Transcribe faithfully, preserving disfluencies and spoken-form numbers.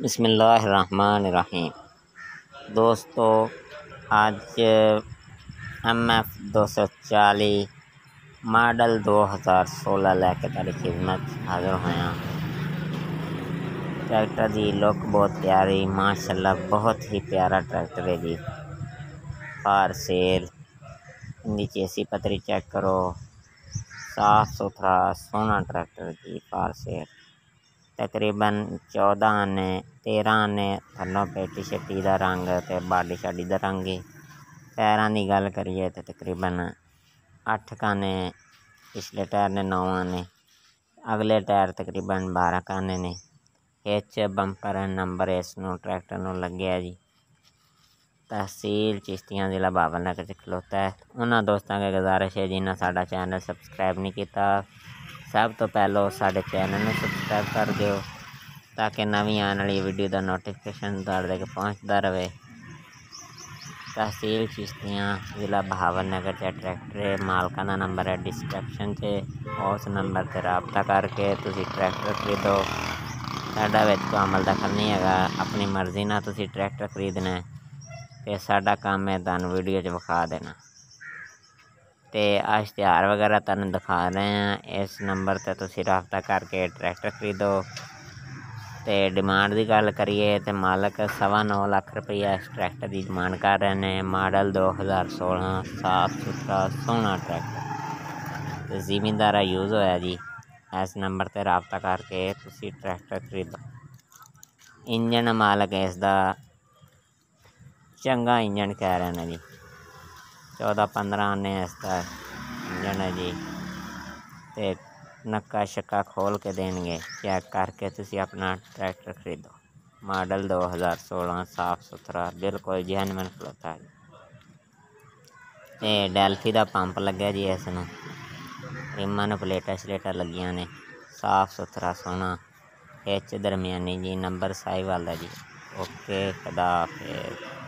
बिस्मिल्लाहिर्रहमानिर्रहीम। दोस्तों, आज एम एफ दो सौ चालीस मॉडल दो हज़ार सोलह लैके तारी खिदमत हाजिर होया। ट्रैक्टर की लुक बहुत प्यारी, माशाल्लाह बहुत ही प्यारा ट्रैक्टर है जी। फार सेल इनकी चेसी पतरी चेक करो, साफ सुथरा सोहना ट्रैक्टर जी। फार सेल तकरीबन चौदह आने तेरह आने थलों पेटी शट्टी का रंग तो बाडी शाडी का रंग ही। टायरों की गल करिए तो तकरीबन अठ काने पिछले टायर ने, नौ आने अगले टायर तकरीबन बारह काने ने। हिच बंपर नंबर इस ट्रैक्टर में लगे जी। तहसील चिश्तियाँ जिला बावलनगर से खलोता है। उन्होंने दोस्तों की गुजारिश है जिन्हें साडा चैनल सबसक्राइब नहीं किया, सब तो पहले साढ़े चैनल में सबसक्राइब कर दो ताकि नवी आने वाली वीडियो का नोटिफिकेशन दे के पहुँचता रहे। तहसील चिश्तियाँ जिला बहावलनगर से ट्रैक्टर मालकान का नंबर है डिस्क्रिप्शन से, उस नंबर पर रबता करके तुसी ट्रैक्टर खरीदो। साढ़ा विच कोई अमल दखल नहीं है, अपनी मर्जी ना तुसी ट्रैक्टर खरीदना तो साढ़ा काम है तुहानूं वीडियो च विखा देना। तो इश्तिहार वगैरह तुहानूं दिखा रहे हैं, इस नंबर पर तुसीं रबता करके ट्रैक्टर खरीदो। तो डिमांड की गल करिए तो मालक सवा नौ लख रुपया इस ट्रैक्टर की डिमांड कर रहे हैं। मॉडल दो हज़ार सोलह, साफ सुथरा सोहना ट्रैक्टर तो जिमीदारा यूज़ होया जी। इस नंबर पर रबता करके तुसीं ट्रैक्टर खरीदो। इंजन मालक इसका चंगा इंजन कह रहे हैं जी, चौदह पंद्रह आने इसका इंजन है जी। तो नक्का शक्का खोल के देंगे, चेक करके तुसी अपना ट्रैक्टर खरीदो। मॉडल दो हज़ार सोलह, साफ सुथरा बिल्कुल जेन्युइन खलोता है। तो डेल्फी का पंप लगे जी, इस रिमां नूं प्लेटा शलेटा लगियां ने, साफ सुथरा सोहना। एच दरमियानी जी, नंबर साहिवाल जी। ओके, खुदा हाफिज़।